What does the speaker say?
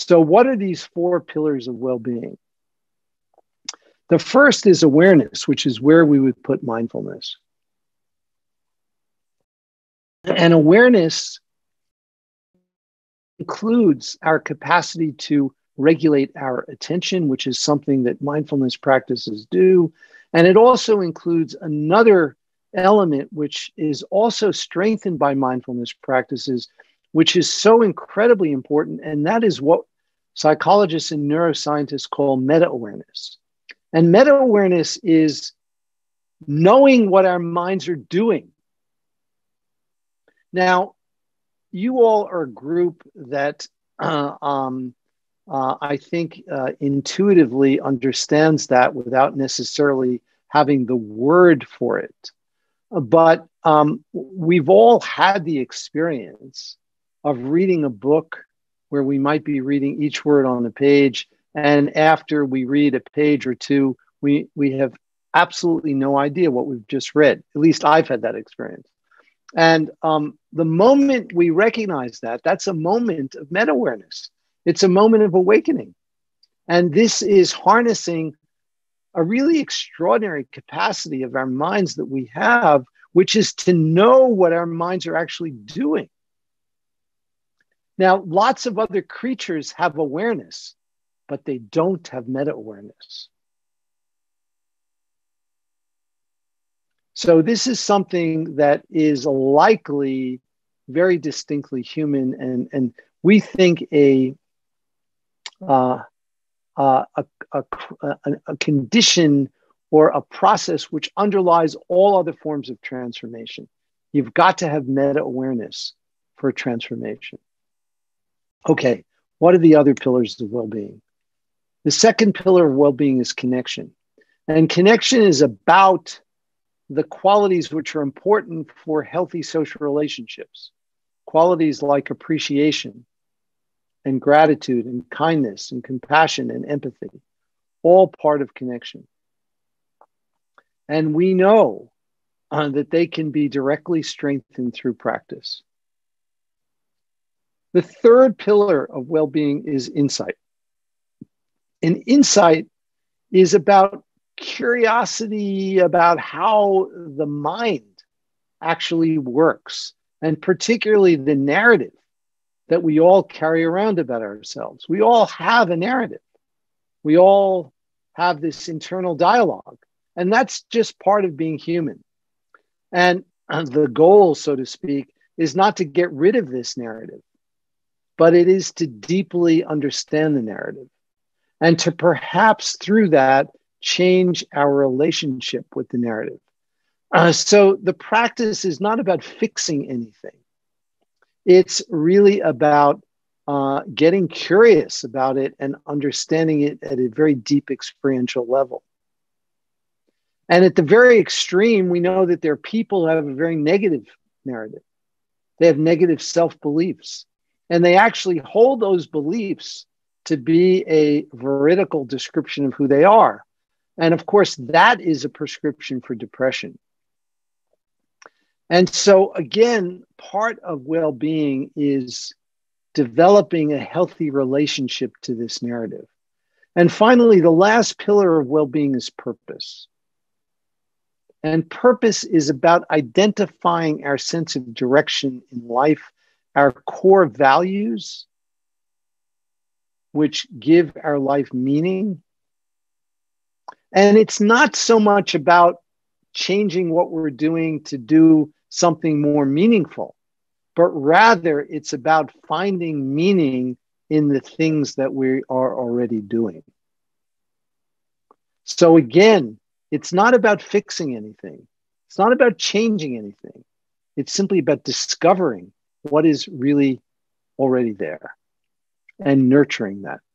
So what are these four pillars of well-being? The first is awareness, which is where we would put mindfulness. And awareness includes our capacity to regulate our attention, which is something that mindfulness practices do. And it also includes another element, which is also strengthened by mindfulness practices, which is so incredibly important. And that is what psychologists and neuroscientists call meta-awareness. And meta-awareness is knowing what our minds are doing. Now, you all are a group that I think intuitively understands that without necessarily having the word for it. But we've all had the experience of reading a book where we might be reading each word on a page. And after we read a page or two, we have absolutely no idea what we've just read. At least I've had that experience. And the moment we recognize that, that's a moment of meta-awareness. It's a moment of awakening. And this is harnessing a really extraordinary capacity of our minds that we have, which is to know what our minds are actually doing. Now, lots of other creatures have awareness, but they don't have meta-awareness. So this is something that is likely very distinctly human, and we think a condition or a process which underlies all other forms of transformation. You've got to have meta-awareness for transformation. Okay, what are the other pillars of well-being? The second pillar of well-being is connection. And connection is about the qualities which are important for healthy social relationships. Qualities like appreciation and gratitude and kindness and compassion and empathy, all part of connection. And we know that they can be directly strengthened through practice. The third pillar of well-being is insight. And insight is about curiosity about how the mind actually works, and particularly the narrative that we all carry around about ourselves. We all have a narrative. We all have this internal dialogue, and that's just part of being human. And the goal, so to speak, is not to get rid of this narrative, but it is to deeply understand the narrative and to perhaps through that change our relationship with the narrative. So the practice is not about fixing anything. It's really about getting curious about it and understanding it at a very deep experiential level. And at the very extreme, we know that there are people who have a very negative narrative. They have negative self-beliefs. And they actually hold those beliefs to be a veridical description of who they are. And of course, that is a prescription for depression. And so again, part of well-being is developing a healthy relationship to this narrative. And finally, the last pillar of well-being is purpose. And purpose is about identifying our sense of direction in life, our core values, which give our life meaning. And it's not so much about changing what we're doing to do something more meaningful, but rather it's about finding meaning in the things that we are already doing. So again, it's not about fixing anything. It's not about changing anything. It's simply about discovering what is really already there and nurturing that.